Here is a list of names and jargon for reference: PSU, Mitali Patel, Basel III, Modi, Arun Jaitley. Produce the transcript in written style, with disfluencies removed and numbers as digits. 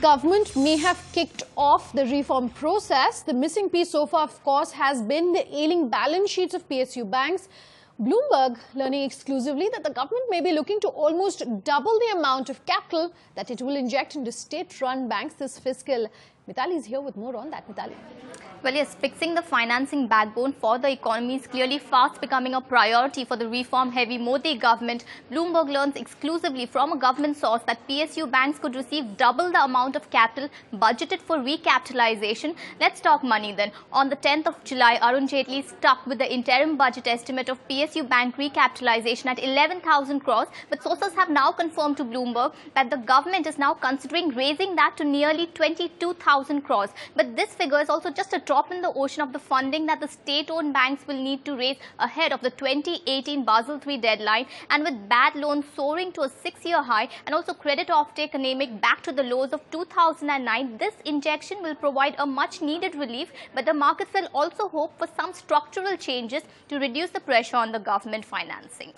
government may have kicked off the reform process, the missing piece so far, of course, has been the ailing balance sheets of PSU banks. Bloomberg learning exclusively that the government may be looking to almost double the amount of capital that it will inject into state-run banks this fiscal. Mitali is here with more on that. Mitali. Well, yes, fixing the financing backbone for the economy is clearly fast becoming a priority for the reform-heavy Modi government. Bloomberg learns exclusively from a government source that PSU banks could receive double the amount of capital budgeted for recapitalization. Let's talk money then. On the 10th of July, Arun Jaitley stuck with the interim budget estimate of PSU bank recapitalization at 11,000 crores. But sources have now confirmed to Bloomberg that the government is now considering raising that to nearly 22,000 crores. But this figure is also just a drop in the ocean of the funding that the state-owned banks will need to raise ahead of the 2018 Basel III deadline, and with bad loans soaring to a 6-year high and also credit offtake anemic back to the lows of 2009, this injection will provide a much-needed relief, but the markets will also hope for some structural changes to reduce the pressure on the government financing.